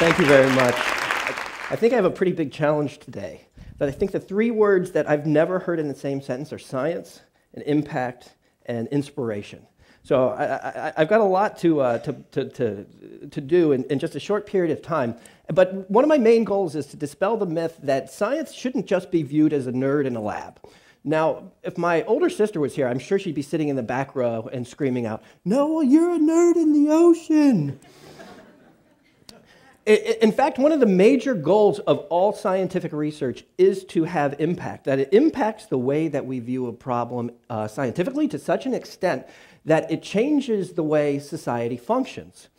Thank you very much. I think I have a pretty big challenge today. But I think the three words that I've never heard in the same sentence are science, and impact, and inspiration. So I've got a lot to do in just a short period of time. But one of my main goals is to dispel the myth that science shouldn't just be viewed as a nerd in a lab. Now, if my older sister was here, I'm sure she'd be sitting in the back row and screaming out, "No, you're a nerd in the ocean." In fact, one of the major goals of all scientific research is to have impact, that it impacts the way that we view a problem scientifically to such an extent that it changes the way society functions.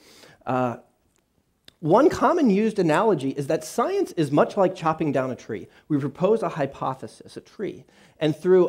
One common used analogy is that science is much like chopping down a tree. We propose a hypothesis, a tree, and through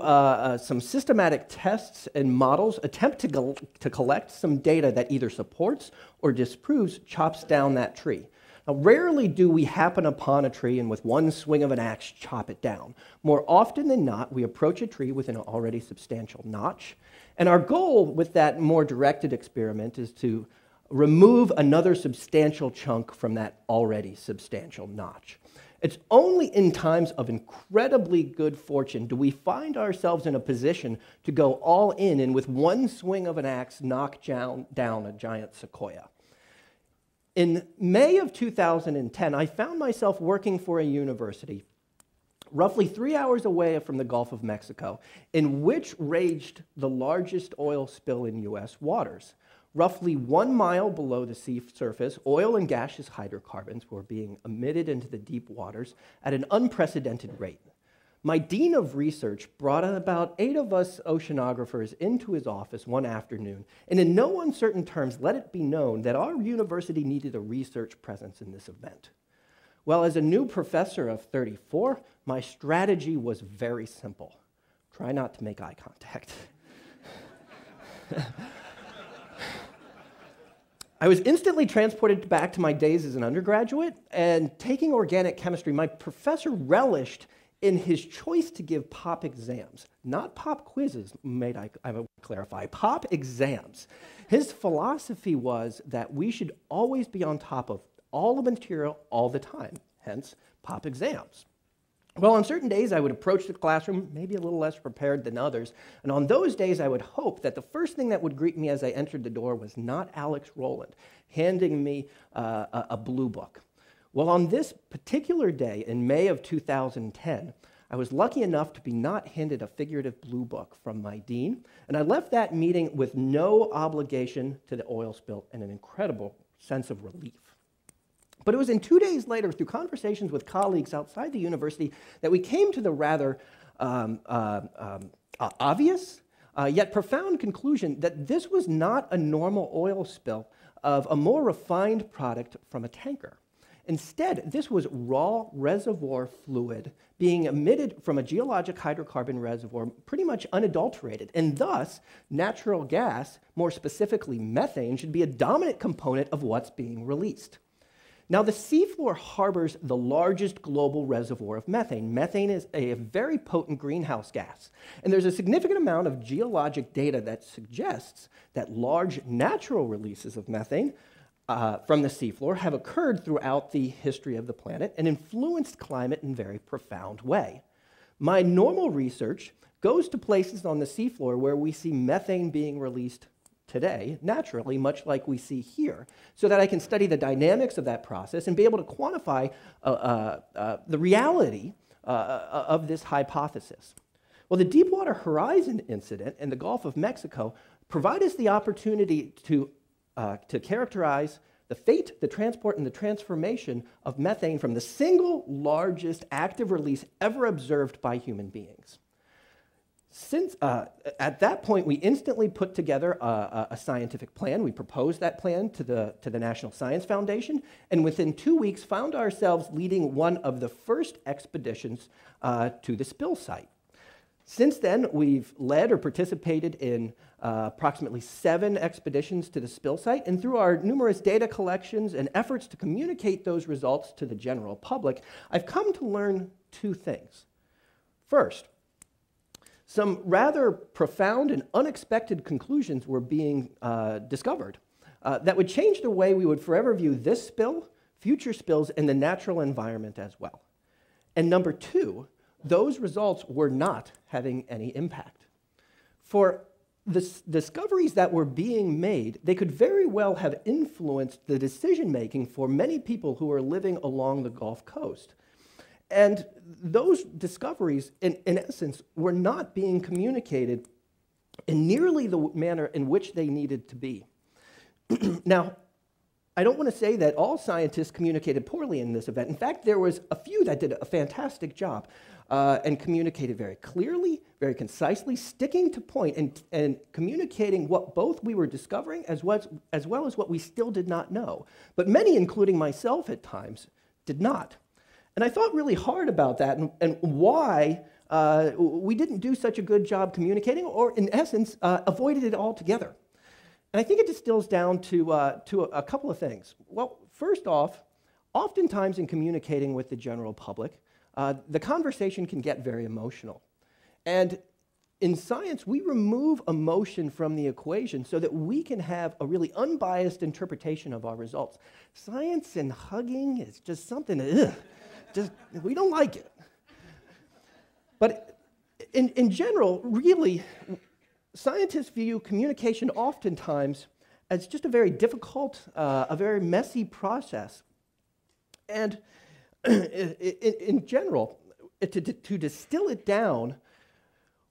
some systematic tests and models, attempt to collect some data that either supports or disproves, chops down that tree. Now, rarely do we happen upon a tree and with one swing of an axe chop it down. More often than not, we approach a tree with an already substantial notch. And our goal with that more directed experiment is to remove another substantial chunk from that already substantial notch. It's only in times of incredibly good fortune do we find ourselves in a position to go all in and with one swing of an axe knock down a giant sequoia. In May of 2010, I found myself working for a university roughly 3 hours away from the Gulf of Mexico, in which raged the largest oil spill in U.S. waters. Roughly 1 mile below the sea surface, oil and gaseous hydrocarbons were being emitted into the deep waters at an unprecedented rate. My dean of research brought about 8 of us oceanographers into his office one afternoon, and in no uncertain terms let it be known that our university needed a research presence in this event. Well, as a new professor of 34, my strategy was very simple. Try not to make eye contact. I was instantly transported back to my days as an undergraduate, and taking organic chemistry, my professor relished in his choice to give pop exams, not pop quizzes, may I clarify, pop exams. His philosophy was that we should always be on top of all the material all the time, hence pop exams. Well, on certain days I would approach the classroom maybe a little less prepared than others, and on those days I would hope that the first thing that would greet me as I entered the door was not Alex Rowland handing me a blue book. Well, on this particular day in May of 2010, I was lucky enough to be not handed a figurative blue book from my dean, and I left that meeting with no obligation to the oil spill and an incredible sense of relief. But it was in 2 days later, through conversations with colleagues outside the university, that we came to the rather obvious yet profound conclusion that this was not a normal oil spill of a more refined product from a tanker. Instead, this was raw reservoir fluid being emitted from a geologic hydrocarbon reservoir, pretty much unadulterated, and thus natural gas, more specifically methane, should be a dominant component of what's being released. Now, the seafloor harbors the largest global reservoir of methane. Methane is a very potent greenhouse gas, and there's a significant amount of geologic data that suggests that large natural releases of methane from the seafloor have occurred throughout the history of the planet and influenced climate in a very profound way. My normal research goes to places on the seafloor where we see methane being released today, naturally, much like we see here, so that I can study the dynamics of that process and be able to quantify the reality of this hypothesis. Well, the Deepwater Horizon incident in the Gulf of Mexico provide us the opportunity to characterize the fate, the transport, and the transformation of methane from the single largest active release ever observed by human beings. Since at that point, we instantly put together a scientific plan. We proposed that plan to the National Science Foundation, and within 2 weeks found ourselves leading one of the first expeditions to the spill site. Since then, we've led or participated in approximately 7 expeditions to the spill site, and through our numerous data collections and efforts to communicate those results to the general public, I've come to learn 2 things. First, some rather profound and unexpected conclusions were being discovered that would change the way we would forever view this spill, future spills in the natural environment as well. And number two, those results were not having any impact. For the discoveries that were being made, they could very well have influenced the decision-making for many people who are living along the Gulf Coast. And those discoveries, in essence, were not being communicated in nearly the manner in which they needed to be. Now, I don't want to say that all scientists communicated poorly in this event. In fact, there was a few that did a fantastic job and communicated very clearly, very concisely, sticking to point and communicating what both we were discovering as well as what we still did not know. But many, including myself at times, did not. And I thought really hard about that and why we didn't do such a good job communicating or, in essence, avoided it altogether. And I think it distills down to a couple of things. Well, first off, oftentimes in communicating with the general public, the conversation can get very emotional. And in science, we remove emotion from the equation so that we can have a really unbiased interpretation of our results. Science and hugging is just something, we don't like it. But in general, really, scientists view communication oftentimes as just a very difficult, a very messy process. And in general, to distill it down,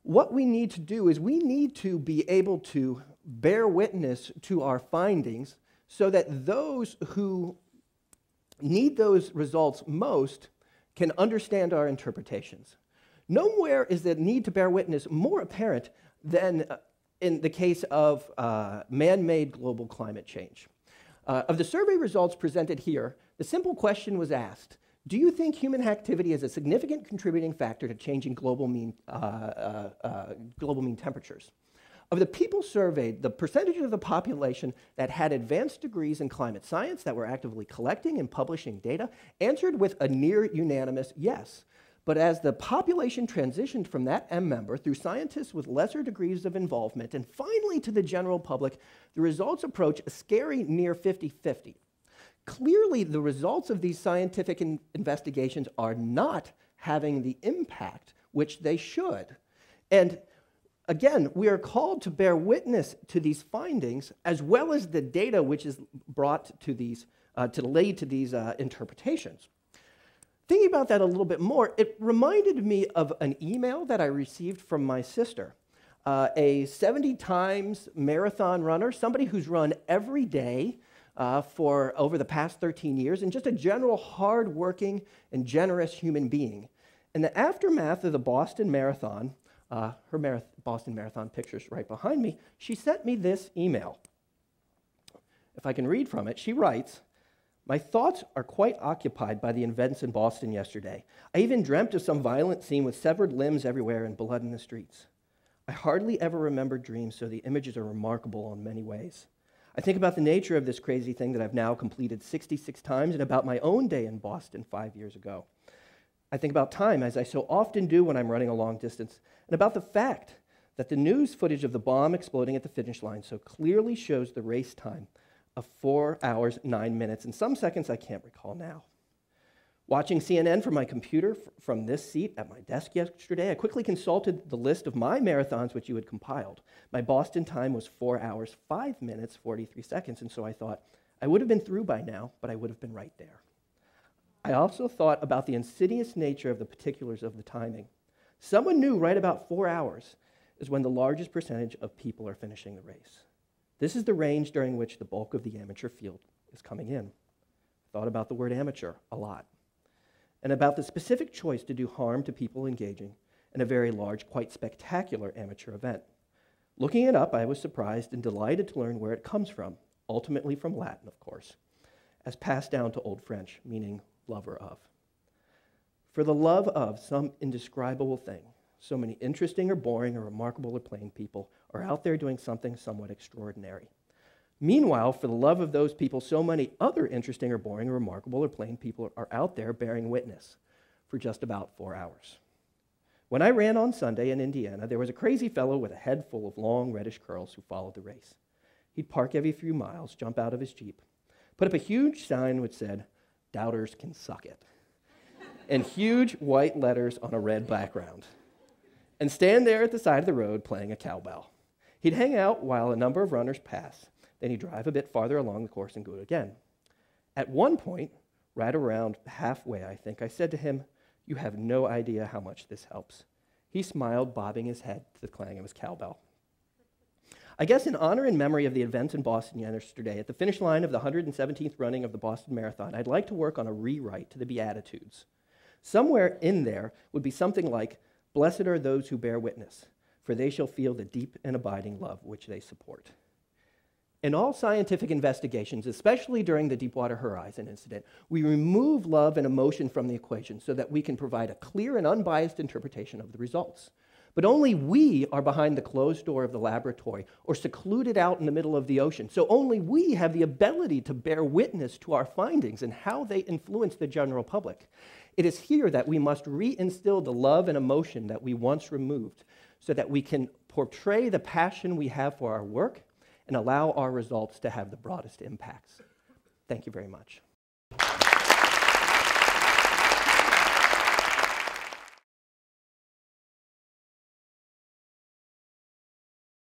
what we need to do is we need to be able to bear witness to our findings so that those who need those results most can understand our interpretations. Nowhere is the need to bear witness more apparent than in the case of man-made global climate change. Of the survey results presented here, the simple question was asked, do you think human activity is a significant contributing factor to changing global mean temperatures? Of the people surveyed, the percentage of the population that had advanced degrees in climate science that were actively collecting and publishing data answered with a near unanimous yes. But as the population transitioned from that M member through scientists with lesser degrees of involvement and finally to the general public, the results approach a scary near 50-50. Clearly, the results of these scientific investigations are not having the impact which they should. And again, we are called to bear witness to these findings as well as the data which is brought to these, to lead to these interpretations. Thinking about that a little bit more, it reminded me of an email that I received from my sister, a 70-time marathon runner, somebody who's run every day for over the past 13 years, and just a general hardworking and generous human being. In the aftermath of the Boston Marathon, Boston Marathon picture's right behind me, she sent me this email. If I can read from it, she writes, "My thoughts are quite occupied by the events in Boston yesterday. I even dreamt of some violent scene with severed limbs everywhere and blood in the streets. I hardly ever remember dreams, so the images are remarkable in many ways. I think about the nature of this crazy thing that I've now completed 66 times and about my own day in Boston 5 years ago. I think about time, as I so often do when I'm running a long distance, and about the fact that the news footage of the bomb exploding at the finish line so clearly shows the race time of 4 hours, 9 minutes, and some seconds I can't recall now. Watching CNN from my computer from this seat at my desk yesterday, I quickly consulted the list of my marathons which you had compiled. My Boston time was 4 hours, 5 minutes, 43 seconds, and so I thought, I would have been through by now, but I would have been right there. I also thought about the insidious nature of the particulars of the timing. Someone knew right about 4 hours is when the largest percentage of people are finishing the race. This is the range during which the bulk of the amateur field is coming in. Thought about the word amateur a lot, and about the specific choice to do harm to people engaging in a very large, quite spectacular amateur event. Looking it up, I was surprised and delighted to learn where it comes from, ultimately from Latin, of course, as passed down to Old French, meaning lover of. For the love of some indescribable thing, so many interesting or boring or remarkable or plain people are out there doing something somewhat extraordinary. Meanwhile, for the love of those people, so many other interesting or boring or remarkable or plain people are out there bearing witness for just about 4 hours. When I ran on Sunday in Indiana, there was a crazy fellow with a head full of long reddish curls who followed the race. He'd park every few miles, jump out of his Jeep, put up a huge sign which said, doubters can suck it, in huge white letters on a red background, and stand there at the side of the road playing a cowbell. He'd hang out while a number of runners pass, then he'd drive a bit farther along the course and go again. At one point, right around halfway, I think, I said to him, "You have no idea how much this helps." He smiled, bobbing his head to the clang of his cowbell. I guess in honor and memory of the event in Boston yesterday, at the finish line of the 117th running of the Boston Marathon, I'd like to work on a rewrite to the Beatitudes. Somewhere in there would be something like, "Blessed are those who bear witness, for they shall feel the deep and abiding love which they support." In all scientific investigations, especially during the Deepwater Horizon incident, we remove love and emotion from the equation so that we can provide a clear and unbiased interpretation of the results. But only we are behind the closed door of the laboratory or secluded out in the middle of the ocean, so only we have the ability to bear witness to our findings and how they influence the general public. It is here that we must reinstill the love and emotion that we once removed so that we can portray the passion we have for our work and allow our results to have the broadest impacts. Thank you very much.